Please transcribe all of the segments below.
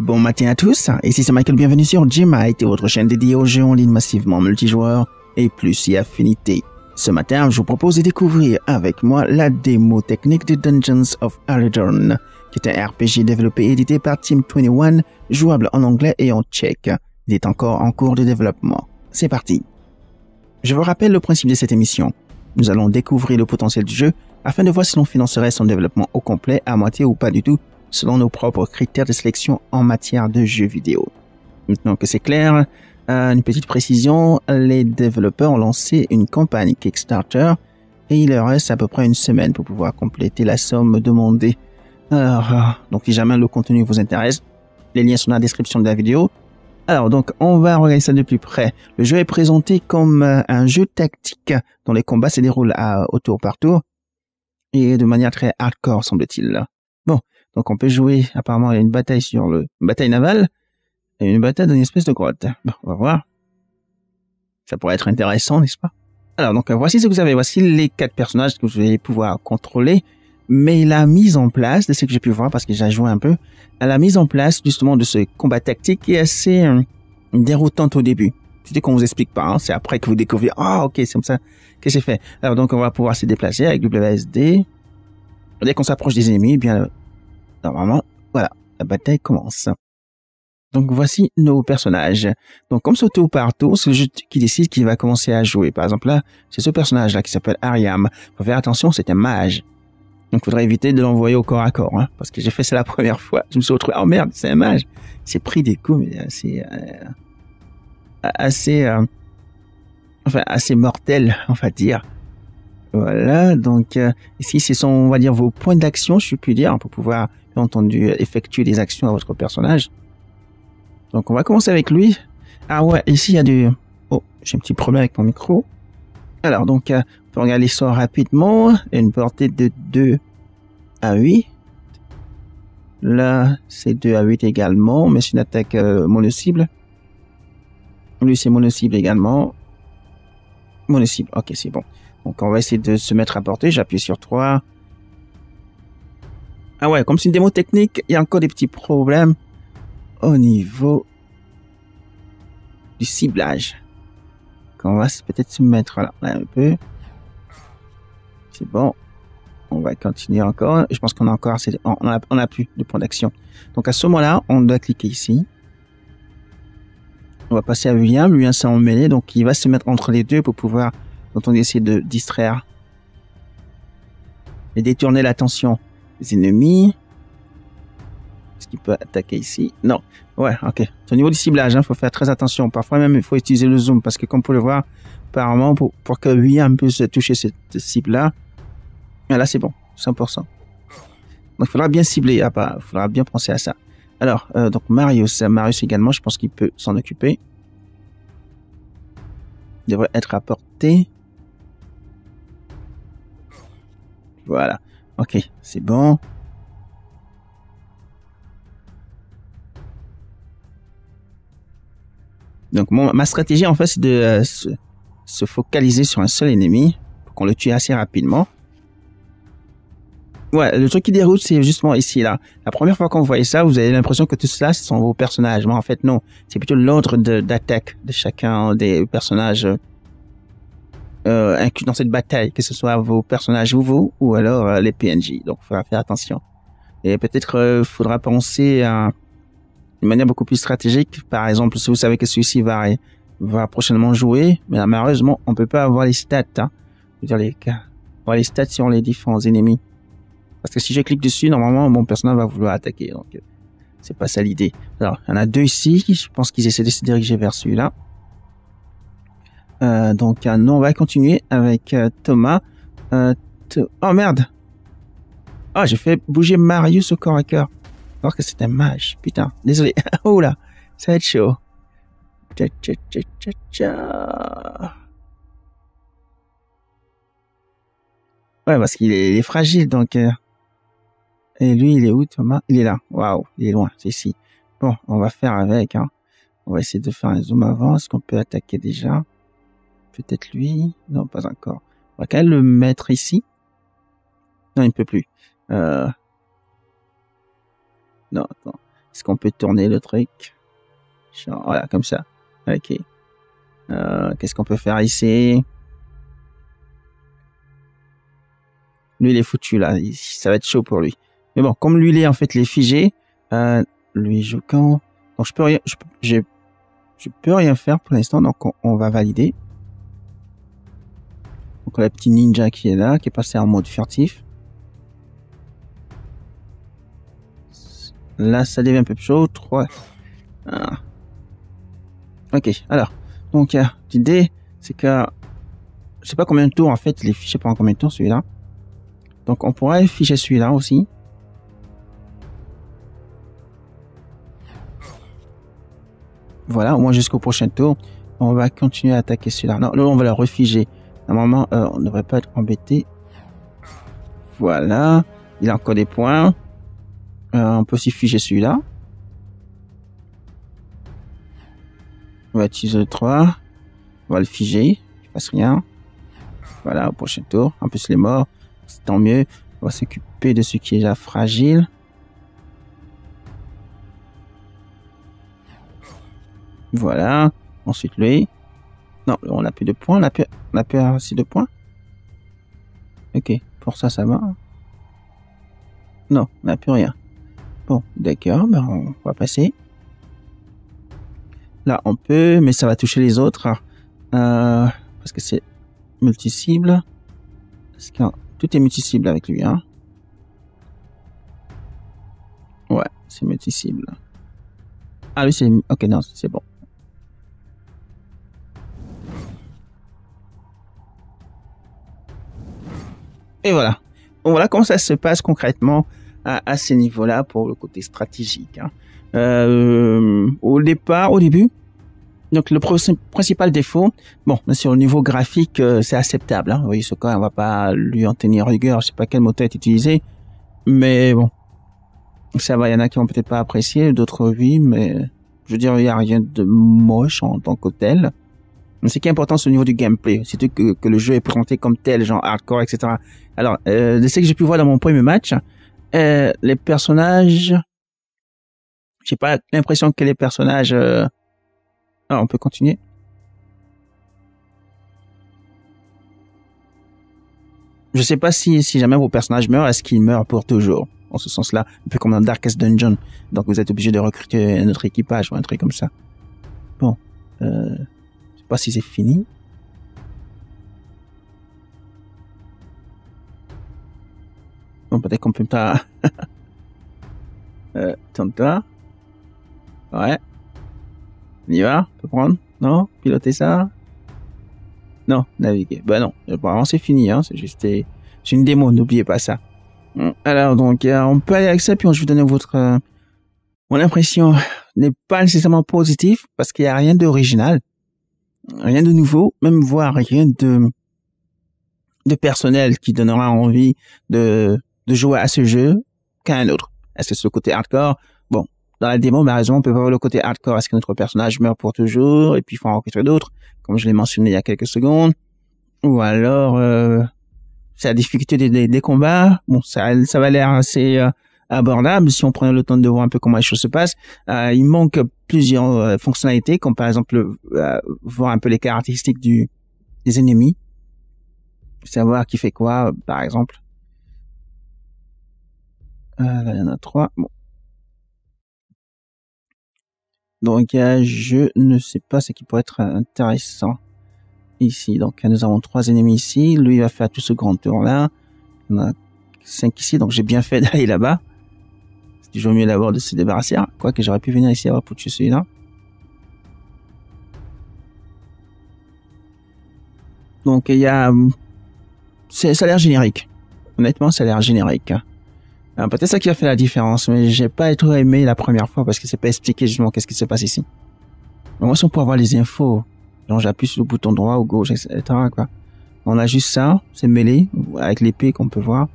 Bon matin à tous, ici c'est Michael, bienvenue sur GameIt, votre chaîne dédiée aux jeux en ligne massivement multijoueurs et plus si affinité. Ce matin, je vous propose de découvrir avec moi la démo technique de Dungeons of Aledorn, qui est un RPG développé et édité par Team 21, jouable en anglais et en tchèque. Il est encore en cours de développement. C'est parti! Je vous rappelle le principe de cette émission. Nous allons découvrir le potentiel du jeu afin de voir si l'on financerait son développement au complet, à moitié ou pas du tout, selon nos propres critères de sélection en matière de jeux vidéo. Maintenant que c'est clair, une petite précision, les développeurs ont lancé une campagne Kickstarter et il leur reste à peu près une semaine pour pouvoir compléter la somme demandée. Alors, donc si jamais le contenu vous intéresse, les liens sont dans la description de la vidéo. Alors donc, on va regarder ça de plus près. Le jeu est présenté comme un jeu tactique dont les combats se déroulent au tour par tour et de manière très hardcore, semble-t-il. Bon, donc on peut jouer, apparemment il y a une bataille navale et une bataille dans une espèce de grotte. Bon, on va voir. Ça pourrait être intéressant, n'est-ce pas? Alors donc, voici ce que vous avez. Voici les 4 personnages que vous allez pouvoir contrôler. Mais la mise en place, de ce que j'ai pu voir parce que j'ai joué un peu, la mise en place justement de ce combat tactique est assez déroutante au début. C'est qu'on vous explique pas, hein, c'est après que vous découvrez. Ah, ok, c'est comme ça que c'est fait. Alors donc on va pouvoir se déplacer avec WSD. Dès qu'on s'approche des ennemis, bien normalement, voilà, la bataille commence. Donc voici nos personnages. Donc comme ce tour par tour, c'est le jeu qui décide qui va commencer à jouer. Par exemple là, c'est ce personnage là qui s'appelle Ariam. Faut faire attention, c'est un mage. Donc, il faudrait éviter de l'envoyer au corps à corps, hein, parce que j'ai fait ça la première fois. Je me suis retrouvé, oh merde, c'est un mage. C'est pris des coups, mais assez mortel, on va dire. Voilà. Donc, ici, ce sont, on va dire, vos points d'action, je puis dire, pour pouvoir, bien entendu, effectuer des actions à votre personnage. Donc, on va commencer avec lui. Ah ouais, ici, il y a du, oh, j'ai un petit problème avec mon micro. Alors, donc, on peut regarder ça rapidement. Une portée de 2 à 8. Là, c'est 2 à 8 également, mais c'est une attaque mono-cible. Lui, c'est mono-cible également. Mono-cible, ok, c'est bon. Donc, on va essayer de se mettre à portée. J'appuie sur 3. Ah ouais, comme c'est une démo technique, il y a encore des petits problèmes au niveau du ciblage. On va peut-être se mettre là, un peu. C'est bon. On va continuer encore. Je pense qu'on a encore assez... On a plus de points d'action. Donc à ce moment-là, on doit cliquer ici. On va passer à William. William s'est emmêlé, donc il va se mettre entre les deux pour pouvoir, quand on essaie de distraire et détourner l'attention des ennemis. Est-ce qu'il peut attaquer ici? Non. Ouais, ok. Au niveau du ciblage, il faut faire très attention. Parfois même, il faut utiliser le zoom parce que, comme vous pouvez le voir, apparemment, pour que William puisse toucher cette cible-là, là, c'est bon, 100%. Donc, il faudra bien cibler. Ah bah, il faudra bien penser à ça. Alors, donc Marius également, je pense qu'il peut s'en occuper. Il devrait être à portée. Voilà. Ok, c'est bon. Donc ma stratégie en fait c'est de se focaliser sur un seul ennemi pour qu'on le tue assez rapidement. Ouais, le truc qui déroute c'est justement ici là. La première fois qu'on voyait ça, vous avez l'impression que tout cela ce sont vos personnages, mais en fait non, c'est plutôt l'ordre d'attaque de chacun des personnages inclus dans cette bataille, que ce soit vos personnages nouveaux ou alors les PNJ. Donc il faudra faire attention. Et peut-être faudra penser à d'une manière beaucoup plus stratégique. Par exemple, si vous savez que celui-ci va prochainement jouer, mais là, malheureusement, on peut pas avoir les stats, hein. Je veux dire, on a les stats sur les différents ennemis. Parce que si je clique dessus, normalement, mon personnage va vouloir attaquer. Donc, c'est pas ça l'idée. Alors, il y en a 2 ici. Je pense qu'ils essaient de se diriger vers celui-là. Donc, nous, on va continuer avec Thomas. Oh merde! Ah, j'ai fait bouger Marius au corps à corps. Alors que c'est un mage, putain, désolé. Oh là, ça va être chaud. Tcha, tcha, tcha, tcha, tcha. Ouais, parce qu'il est fragile, donc... Et lui, il est où, Thomas? Il est là, waouh, il est loin, c'est ici. Bon, on va faire avec, hein. On va essayer de faire un zoom avant, est-ce qu'on peut attaquer déjà? Peut-être lui? Non, pas encore. On va quand même le mettre ici. Non, il ne peut plus. Non, attends. Est-ce qu'on peut tourner le truc? Voilà, comme ça. Ok. Qu'est-ce qu'on peut faire ici? Lui, il est foutu, là. Ça va être chaud pour lui. Mais bon, comme lui, il est, en fait, il est figé. Lui, joue quand? Donc, je peux rien faire pour l'instant. Donc, on va valider. Donc, la petite ninja qui est là, qui est passée en mode furtif. Là, ça devient un peu chaud. 3. Ah. Ok, alors. Donc, l'idée, c'est que... Je sais pas combien de tours, en fait. Il est fiché pendant combien de temps, celui-là. Donc, on pourrait ficher celui-là aussi. Voilà, au moins jusqu'au prochain tour. On va continuer à attaquer celui-là. Non, là, on va le refiger. Normalement, on ne devrait pas être embêté. Voilà. Il a encore des points. On peut aussi figer celui-là. On va utiliser le 3. On va le figer. Il ne passe rien. Voilà, au prochain tour. En plus, il est mort. C'est tant mieux. On va s'occuper de ce qui est déjà fragile. Voilà. Ensuite, lui. Non, on n'a plus de points. On a plus assez de points. Ok. Pour ça, ça va. Non, on n'a plus rien. Bon, d'accord. Ben on va passer. Là, on peut, mais ça va toucher les autres. Parce que c'est multi-cible. Parce que tout est multi-cible avec lui. Hein. Ouais, c'est multi-cible. Ah oui, c'est... Ok, non, c'est bon. Et voilà. Donc voilà comment ça se passe concrètement à ces niveaux-là pour le côté stratégique. Hein. Au début, donc le principal défaut, bon, sur le niveau graphique, c'est acceptable. Hein. Vous voyez, ce cas, on va pas lui en tenir rigueur. Je sais pas quel mot est utilisé, mais bon, ça va. Il y en a qui vont peut-être pas apprécier, d'autres oui, mais je veux dire, il y a rien de moche en tant qu'hôtel. Mais ce qui est important, c'est au niveau du gameplay, surtout que le jeu est présenté comme tel, genre hardcore, etc. Alors, de ce que j'ai pu voir dans mon premier match, les personnages, j'ai pas l'impression que les personnages. Ah, on peut continuer. Je sais pas si jamais vos personnages meurent, est-ce qu'ils meurent pour toujours? En ce sens-là, un peu comme dans Darkest Dungeon. Donc vous êtes obligé de recruter un autre équipage ou un truc comme ça. Bon, je sais pas si c'est fini. Bon, peut-être qu'on peut pas. Tente-toi. Ouais. On y va? On peut prendre? Non? Piloter ça? Non, naviguer. Bah non, apparemment c'est fini, hein. C'est juste une démo, n'oubliez pas ça. Alors donc, on peut aller avec ça, puis je vais vous donner votre... Mon impression n'est pas nécessairement positive, parce qu'il n'y a rien d'original, rien de nouveau, même voire rien de personnel qui donnera envie de jouer à ce jeu qu'à un autre. Est-ce que c'est le côté hardcore? Bon, dans la démo, malheureusement, on peut pas voir le côté hardcore. Est-ce que notre personnage meurt pour toujours, et puis il faut en rencontrer d'autres, comme je l'ai mentionné il y a quelques secondes, ou alors... c'est la difficulté des combats. Bon, ça va l'air assez abordable si on prend le temps de voir un peu comment les choses se passent. Il manque plusieurs fonctionnalités, comme par exemple voir un peu les caractéristiques des ennemis, savoir qui fait quoi, par exemple. Là, il y en a 3. Bon. Donc, je ne sais pas ce qui pourrait être intéressant. Ici, donc nous avons 3 ennemis ici. Lui, il va faire tout ce grand tour là. On a 5 ici, donc j'ai bien fait d'aller là-bas. C'est toujours mieux d'abord de se débarrasser. Quoique j'aurais pu venir ici avant pour tuer celui-là. Donc il y a... Ça a l'air générique. Honnêtement, ça a l'air générique. Peut-être ça qui a fait la différence, mais j'ai pas trop aimé la première fois parce que c'est pas expliqué justement qu'est-ce qui se passe ici. Mais moi, si on peut avoir les infos... Genre j'appuie sur le bouton droit ou gauche, etc. Quoi. On a juste ça, c'est mêlé, avec l'épée qu'on peut voir.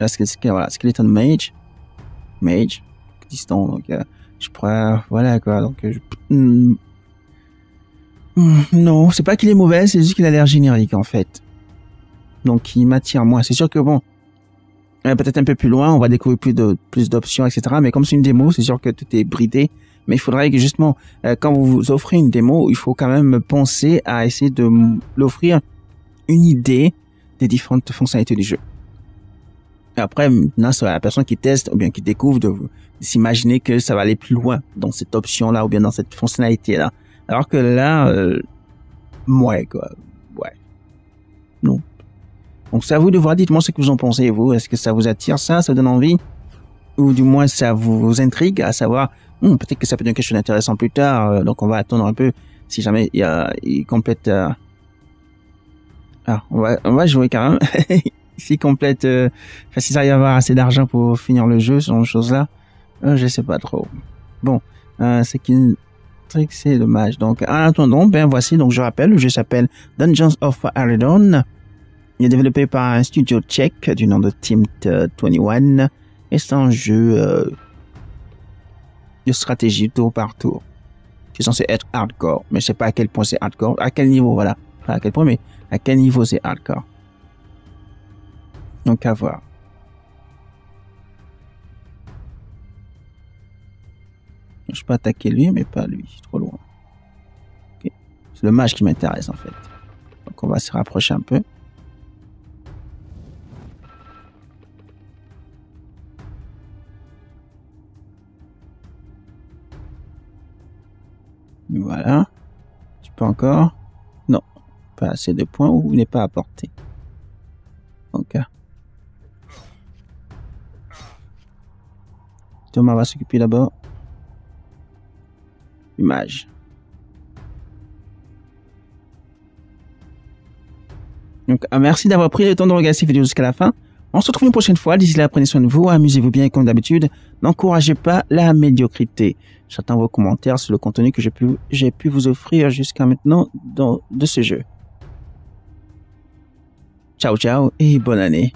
Là, voilà, skeleton mage. Mage, distant, donc je pourrais... Voilà, quoi, donc... Non, c'est pas qu'il est mauvais, c'est juste qu'il a l'air générique, en fait. Donc, il m'attire moins. C'est sûr que, bon, peut-être un peu plus loin, on va découvrir plus d'options, etc. Mais comme c'est une démo, c'est sûr que tout est bridé. Mais il faudrait que justement, quand vous offrez une démo, il faut quand même penser à essayer de l'offrir une idée des différentes fonctionnalités du jeu. Après, maintenant, c'est la personne qui teste ou bien qui découvre de s'imaginer que ça va aller plus loin dans cette option-là ou bien dans cette fonctionnalité-là. Alors que là, ouais, quoi. Ouais. Non. Donc, c'est à vous de voir. Dites-moi ce que vous en pensez, vous. Est-ce que ça vous attire, ça vous donne envie? Ou du moins, ça vous intrigue à savoir, peut-être que ça peut donner quelque chose d'intéressant plus tard. Donc, on va attendre un peu si jamais il complète... on va jouer quand même. S'il complète... si ça arrive à avoir assez d'argent pour finir le jeu, ce genre de choses-là, je sais pas trop. Bon, c'est qu'une... c'est dommage. Donc, en attendant, ben voici, donc je rappelle, le jeu s'appelle Dungeons of Aledorn. Il est développé par un studio tchèque du nom de Team 21 et c'est un jeu de stratégie tour par tour. C'est censé être hardcore, mais je sais pas à quel point c'est hardcore, à quel niveau, voilà. Enfin, à quel point, mais à quel niveau c'est hardcore. Donc, à voir. Je peux attaquer lui, mais pas lui, trop loin. Okay. C'est le mage qui m'intéresse en fait. Donc on va se rapprocher un peu. Voilà. Tu peux encore? Non, pas assez de points ou n'est pas à portée. Donc. Thomas va s'occuper d'abord. Image. Donc, merci d'avoir pris le temps de regarder cette vidéo jusqu'à la fin. On se retrouve une prochaine fois. D'ici là, prenez soin de vous, amusez-vous bien comme d'habitude. N'encouragez pas la médiocrité. J'attends vos commentaires sur le contenu que j'ai pu vous offrir jusqu'à maintenant de ce jeu. Ciao, ciao et bonne année.